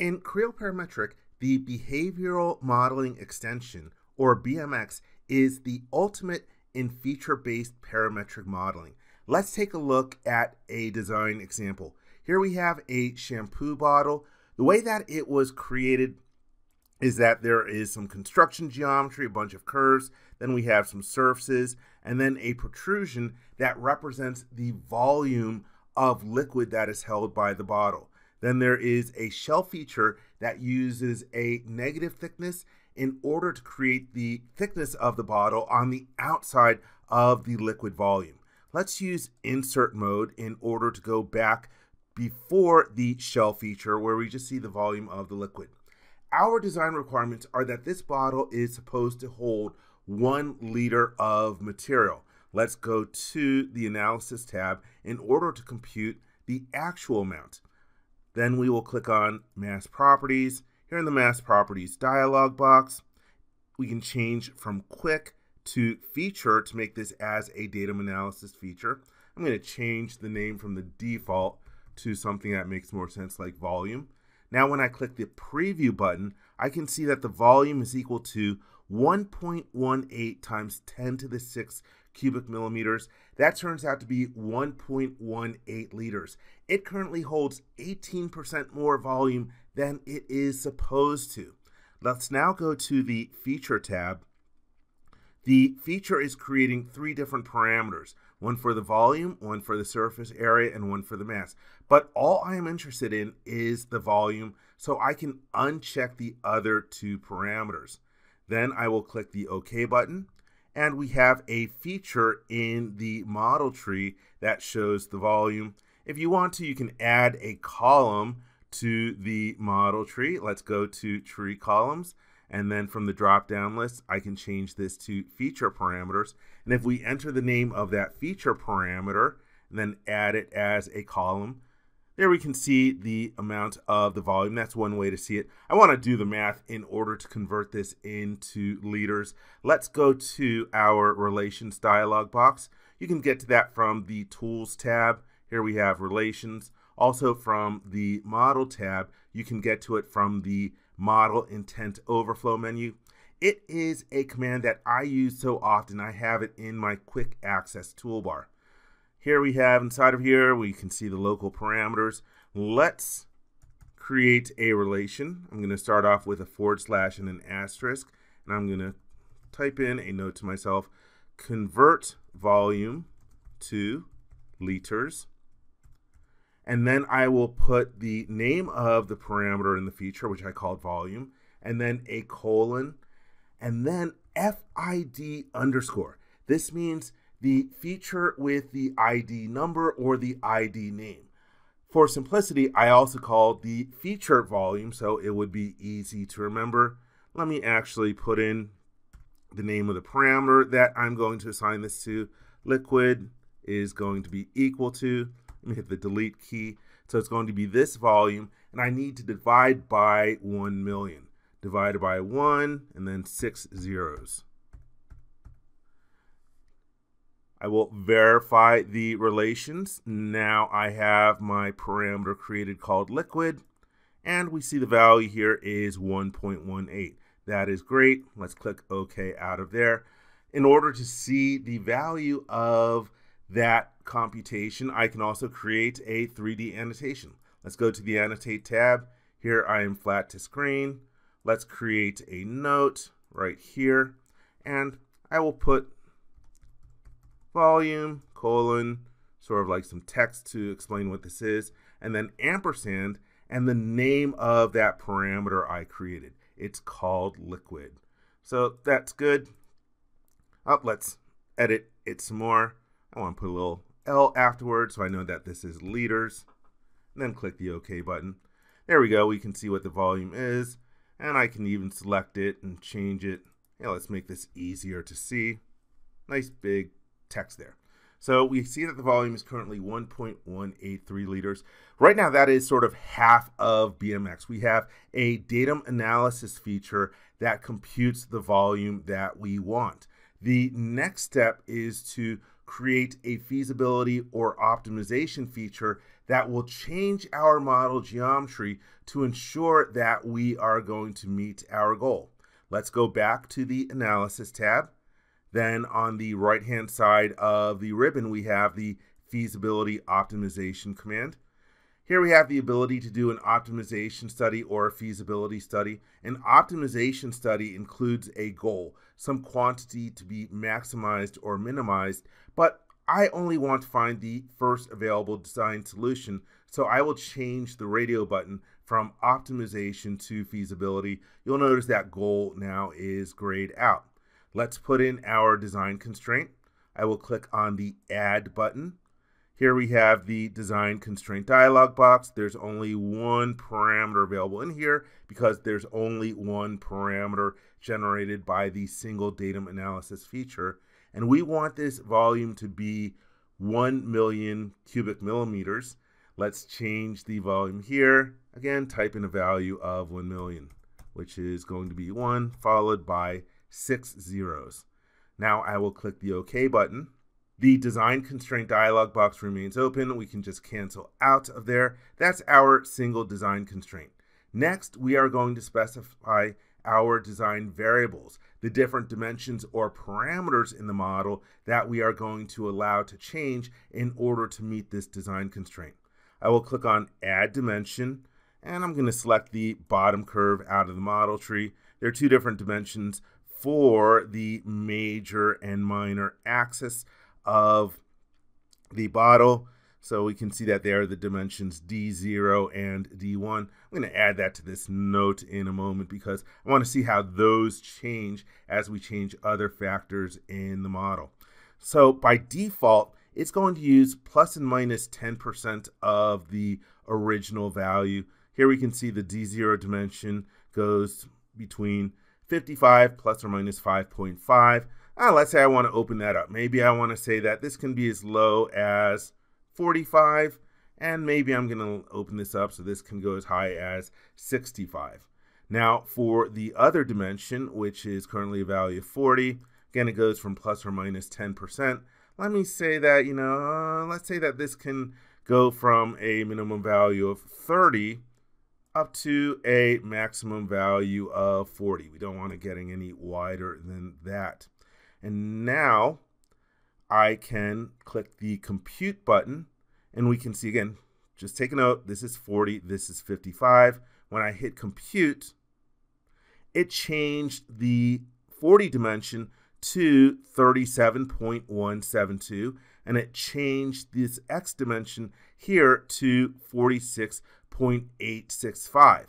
In Creo Parametric, the Behavioral Modeling Extension, or BMX, is the ultimate in feature-based parametric modeling. Let's take a look at a design example. Here we have a shampoo bottle. The way that it was created is that there is some construction geometry, a bunch of curves, then we have some surfaces, and then a protrusion that represents the volume of liquid that is held by the bottle. Then there is a shell feature that uses a negative thickness in order to create the thickness of the bottle on the outside of the liquid volume. Let's use insert mode in order to go back before the shell feature where we just see the volume of the liquid. Our design requirements are that this bottle is supposed to hold 1 liter of material. Let's go to the analysis tab in order to compute the actual amount. Then we will click on mass properties. Here in the mass properties dialog box, we can change from quick to feature to make this as a datum analysis feature. I'm going to change the name from the default to something that makes more sense, like volume. Now when I click the preview button, I can see that the volume is equal to 1.18 times 10 to the 6 cubic millimeters. That turns out to be 1.18 liters. It currently holds 18% more volume than it is supposed to. Let's now go to the feature tab. The feature is creating 3 different parameters, one for the volume, one for the surface area, and one for the mass. But all I am interested in is the volume, so I can uncheck the other 2 parameters. Then I will click the OK button, and we have a feature in the model tree that shows the volume. If you want to, you can add a column to the model tree. Let's go to tree columns. And then from the drop-down list, I can change this to feature parameters. And if we enter the name of that feature parameter and then add it as a column, there we can see the amount of the volume. That's one way to see it. I want to do the math in order to convert this into liters. Let's go to our relations dialog box. You can get to that from the tools tab. Here we have relations. Also from the model tab, you can get to it from the model intent overflow menu. It is a command that I use so often. I have it in my quick access toolbar. Here we have inside of here, we can see the local parameters. Let's create a relation. I'm going to start off with a / and an asterisk, and I'm going to type in a note to myself, convert volume to liters. And then I will put the name of the parameter in the feature, which I called volume, and then a colon, and then FID underscore. This means the feature with the ID number or the ID name. For simplicity, I also called the feature volume, so it would be easy to remember. Let me actually put in the name of the parameter that I'm going to assign this to. Liquid is going to be equal to. Let me hit the delete key. So it's going to be this volume, and I need to divide by 1 million. Divided by 1 and then 6 zeros. I will verify the relations. Now I have my parameter created called liquid, and we see the value here is 1.18. That is great. Let's click OK out of there. In order to see the value of that computation, I can also create a 3D annotation. Let's go to the annotate tab. Here I am flat to screen. Let's create a note right here, and I will put volume : sort of like some text to explain what this is, and then ampersand and the name of that parameter I created. It's called liquid. So that's good. Let's edit it some more. I want to put a little L afterwards so I know that this is liters, and then click the OK button. There we go. We can see what the volume is, and I can even select it and change it. Yeah, let's make this easier to see. Nice big text there. So we see that the volume is currently 1.183 liters. Right now, that is sort of half of BMX. We have a datum analysis feature that computes the volume that we want. The next step is to create a feasibility or optimization feature that will change our model geometry to ensure that we are going to meet our goal. Let's go back to the Analysis tab. Then on the right-hand side of the ribbon, we have the Feasibility Optimization command. Here we have the ability to do an optimization study or a feasibility study. An optimization study includes a goal, some quantity to be maximized or minimized, but I only want to find the first available design solution, so I will change the radio button from optimization to feasibility. You'll notice that goal now is grayed out. Let's put in our design constraint. I will click on the Add button. Here we have the design constraint dialog box. There's only one parameter available in here because there's only one parameter generated by the single datum analysis feature. And we want this volume to be 1 million cubic millimeters. Let's change the volume here. Again, type in a value of 1 million, which is going to be 1 followed by 6 zeros. Now I will click the OK button. The design constraint dialog box remains open. We can just cancel out of there. That's our single design constraint. Next, we are going to specify our design variables, the different dimensions or parameters in the model that we are going to allow to change in order to meet this design constraint. I will click on Add Dimension, and I'm going to select the bottom curve out of the model tree. There are two different dimensions for the major and minor axis of the bottle, so we can see that there are the dimensions D0 and D1. I'm going to add that to this note in a moment because I want to see how those change as we change other factors in the model. So by default, it's going to use plus and minus 10% of the original value. Here we can see the D0 dimension goes between 55 plus or minus 5.5. Let's say I want to open that up. Maybe I want to say that this can be as low as 45, and maybe I'm going to open this up so this can go as high as 65. Now for the other dimension, which is currently a value of 40, again, it goes from plus or minus 10%. Let me say that, let's say that this can go from a minimum value of 30 up to a maximum value of 40. We don't want it getting any wider than that. And now I can click the compute button, and we can see again, just take a note, this is 40, this is 55. When I hit compute, it changed the 40 dimension to 37.172, and it changed this X dimension here to 46.865.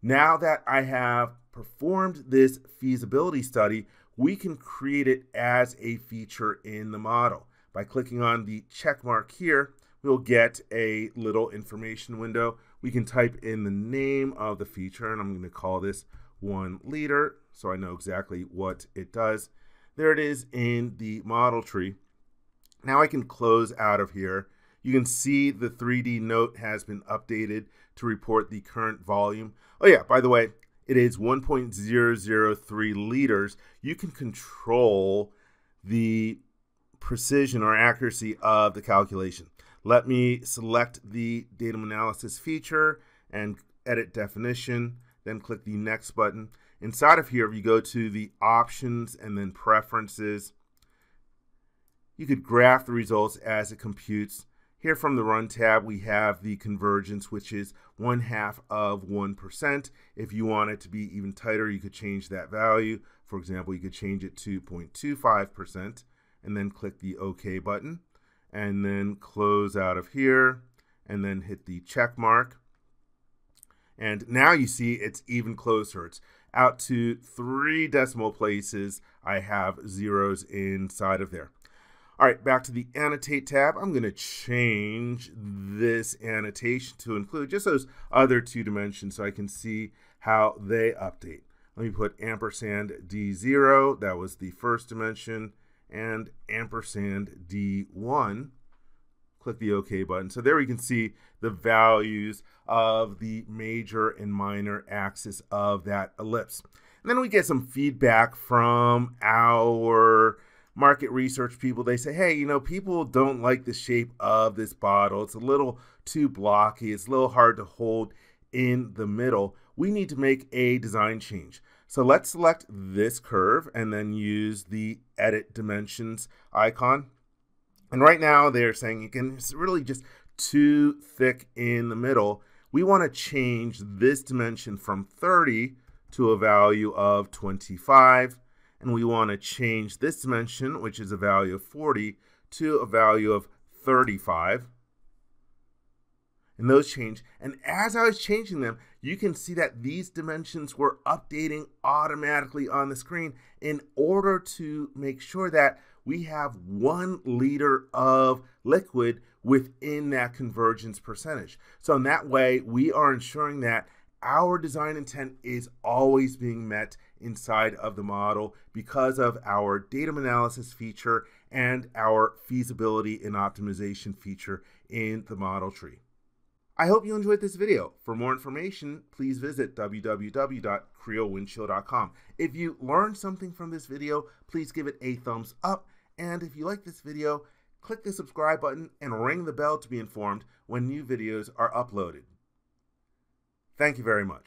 Now that I have performed this feasibility study, we can create it as a feature in the model. By clicking on the check mark here, we'll get a little information window. We can type in the name of the feature, and I'm going to call this 1 liter so I know exactly what it does. There it is in the model tree. Now I can close out of here. You can see the 3D note has been updated to report the current volume. Oh yeah, by the way, it is 1.003 liters. You can control the precision or accuracy of the calculation. Let me select the datum analysis feature and edit definition, then click the next button. Inside of here, if you go to the options and then preferences, you could graph the results as it computes. Here from the Run tab, we have the convergence, which is 0.5 of 1%. If you want it to be even tighter, you could change that value. For example, you could change it to 0.25%, and then click the OK button, and then close out of here, and then hit the check mark. And now you see it's even closer. It's out to 3 decimal places. I have zeros inside of there. All right, back to the Annotate tab. I'm going to change this annotation to include just those other two dimensions so I can see how they update. Let me put ampersand D0, that was the first dimension, and ampersand D1. Click the OK button. So there we can see the values of the major and minor axis of that ellipse. And then we get some feedback from our market research people, they say, hey, you know, people don't like the shape of this bottle. It's a little too blocky. It's a little hard to hold in the middle. We need to make a design change. So let's select this curve and then use the edit dimensions icon. And right now they're saying you can, it's really just too thick in the middle. We want to change this dimension from 30 to a value of 25. And we want to change this dimension, which is a value of 40, to a value of 35. And those change. And as I was changing them, you can see that these dimensions were updating automatically on the screen in order to make sure that we have 1 liter of liquid within that convergence percentage. So in that way, we are ensuring that our design intent is always being met inside of the model because of our datum analysis feature and our feasibility and optimization feature in the model tree. I hope you enjoyed this video. For more information, please visit www.creowindshield.com. If you learned something from this video, please give it a thumbs up. And if you like this video, click the subscribe button and ring the bell to be informed when new videos are uploaded. Thank you very much.